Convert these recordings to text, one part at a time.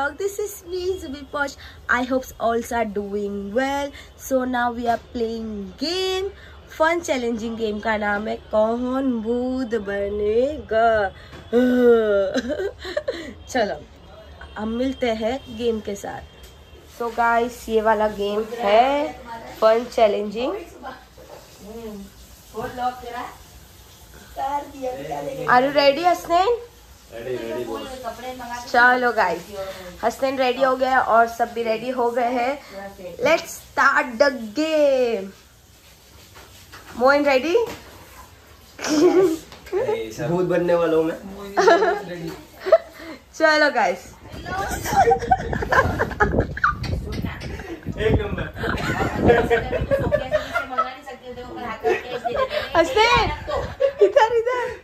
vlog. This is me, Zubi Posh. I hope all are doing well. So now we are playing game. Fun challenging game का नाम है कौन भूत बनेगा. चलो हम मिलते हैं गेम के साथ. तो गाइस ये वाला गेम है fun challenging. Are you ready Hasnain? चलो गाइस हसनैन रेडी हो गया और सब भी रेडी हो गए हैं. Let's start the game. Moin ready? भूत बनने वालों में. चलो गाइस एक नंबर. इधर इधर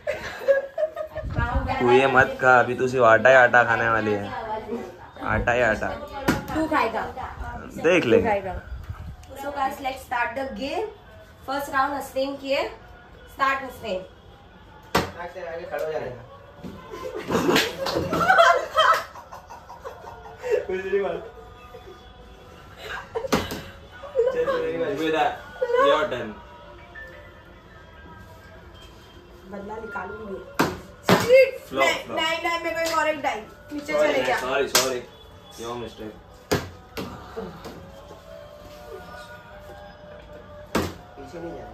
तू ये मत खा. अभी तू सिर्फ आटा ही आटा खाने वाली है. आटा ही आटा तू खाएगा. देख ले. So guys, let's start the game. First round Hasnain किए. Start हसनैन. आगे खड़ा हो जाएगा. कुछ नहीं बात. Your turn. बदला निकालूंगी. नहीं मैं कोई और एक डाई नीचे चले गया. Sorry your mistake. पीछे नहीं जाना.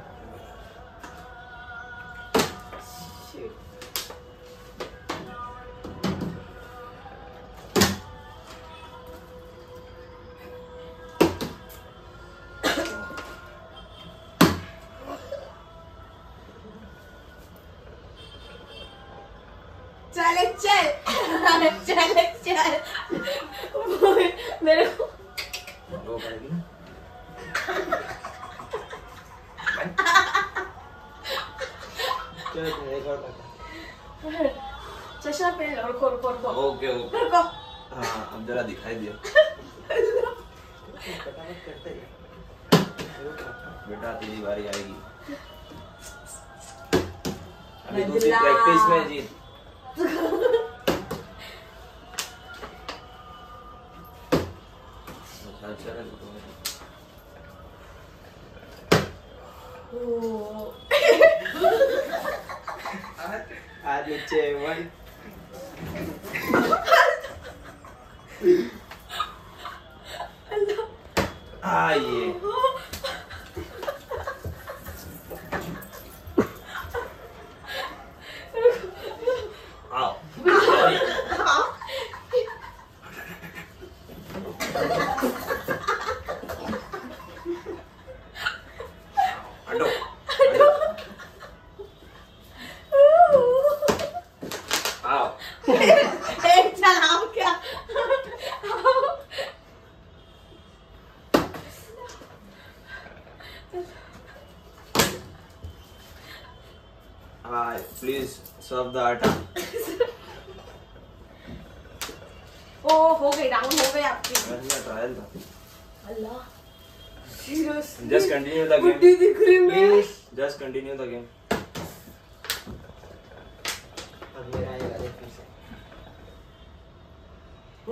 चल मेरे को चश्मा पहन लो. रुको ओके हां अब जरा दिखाई दिया. बेटा तेरी बारी आएगी. अभी तू प्रैक्टिस में जीत. Please serve the atta. Oh, हो गई डाउन हो गई आपकी. ट्रायल था. अल्लाह. Seriously. Just continue the game. बुद्धि दिख रही है. Just continue the game. अब मेरा आएगा देख फिर से.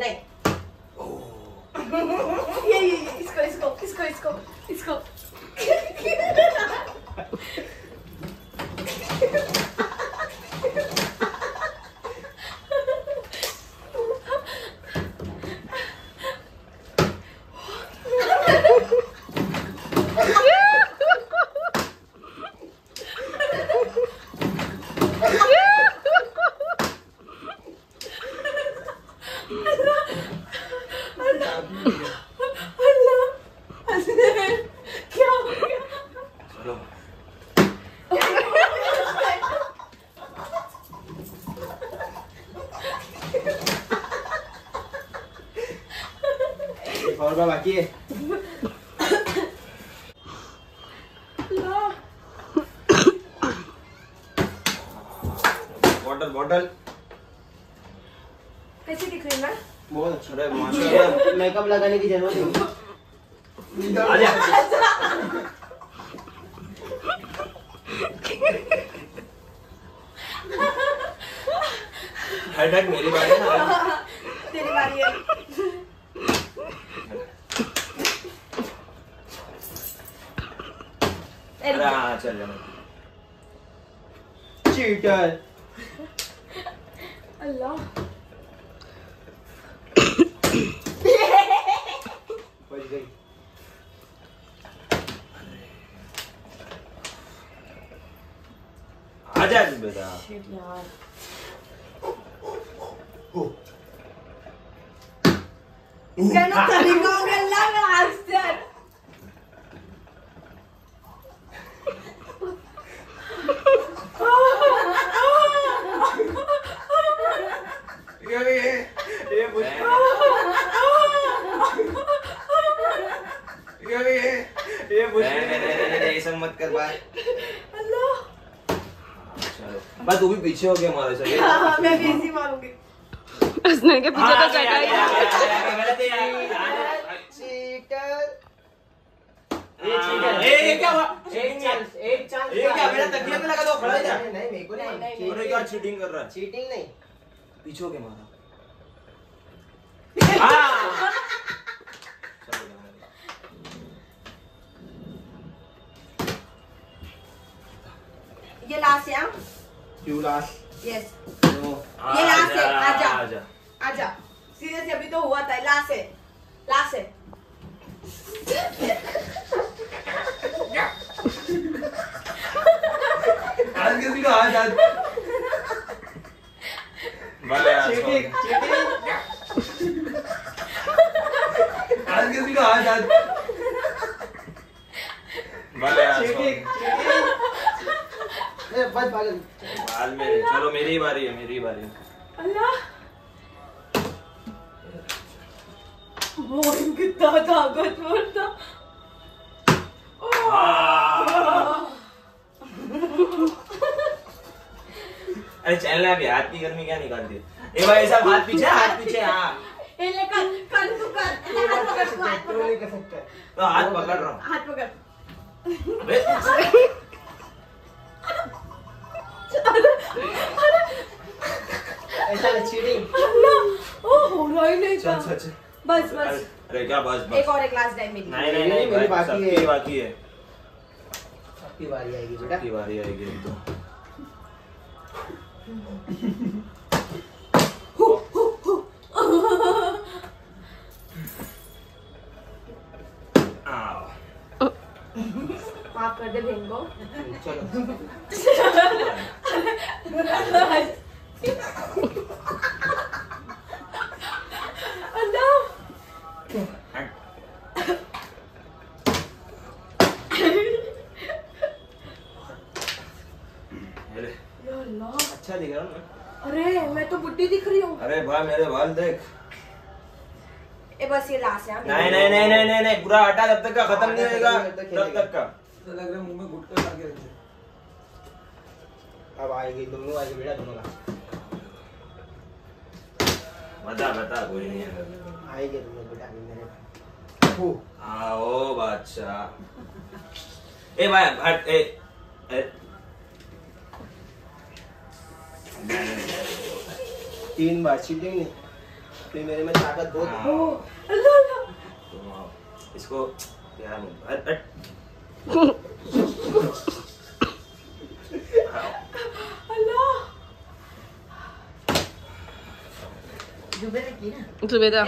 नहीं. Oh. ये इसको. और बाकी है. बॉटल कैसी दिख रही है? बहुत अच्छा है माशाल्लाह. मेकअप लगाने की जरूरत नहीं. आ जा. हट मेरी बारी है. तेरी बारी है. चल जाना। चीटर। अल्लाह। बच गई। आजा तू बेटा। Gana tarigo galla master. Ye bus. Ye bus. ऐसा मत कर भाई. Allah. भाई तू भी पीछे हो गया हमारे से. हां मैं भी ऐसे मारूंगी. उसने के पीछे तो जगह ही नहीं। आजा सीरियसली अभी तो हुआ था लास्ट है आज किसी का आज चीटिंग आज किसी का आज चीटिंग बस पागल बाल में। चलो मेरी बारी है अल्लाह कितना ताकतवर था। अरे चैनल अभी हाथ की गर्मी क्या निकाल दी ए भाई साहब। हाथ पीछे हाँ तो हाथ पकड़ रहा हूँ ऐसा हो रहा ही नहीं था। बस अरे क्या बस एक और एक लास्ट टाइम मिली। नहीं मेरी बाकी है। सबकी बारी आएगी बेटा। सबकी बारी आएगी तो माफ कर दे बहन को। चलो अच्छा दिख रहा हूँ मैं। अरे मैं तो बुड्ढी दिख रही हूँ। अरे भाई मेरे बाल देख। ए बस ये लास्ट है। नहीं पूरा हटा जब तक का खत्म नहीं होगा तब तक का। तो लग रहा है मुंह में गुटका लग गया। अब आएगी दोनों आएगी बेटा दोनों का। बता कोई नहीं है। आएगी दोनों बेटा मेरे। आओ बादशाह। ए भाई हट ए तीन बार चीटिंग नहीं फिर मेरे में ताकत बहुत है। अल्लाह अल्लाह इसको क्या अल्लाह जुबेदा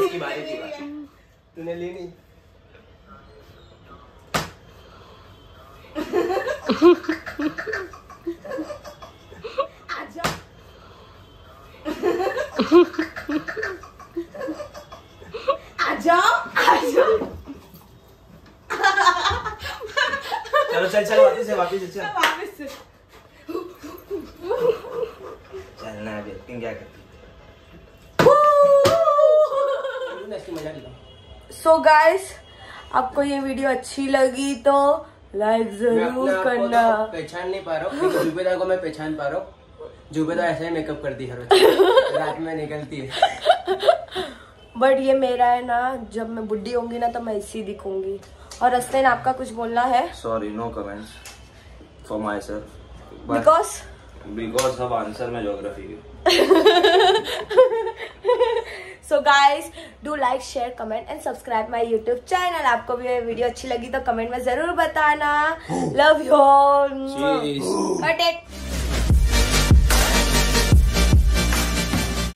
इसकी बारी थी तूने ली नहीं। आजा आजा आजा। चलो चल वापस से चलना अभी एक्टिंग क्या करती। सो गाइस आपको ये वीडियो अच्छी लगी तो लाइक जरूर करना। तो पहचान नहीं पा रहा हूँ जुबेदा को। मैं पहचान पा रहा हूँ जुबेदा ऐसे ही मेकअप करती है रात में निकलती है। बट ये मेरा है ना। जब मैं बुढ़ी होंगी ना तो मैं ऐसी दिखूंगी। और हसन आपका कुछ बोलना है। Sorry no comments for myself because of answer में geography. So guys do like share comment and subscribe my YouTube channel. आपको भी ये वीडियो अच्छी लगी तो कमेंट में जरूर बताना. Love you all.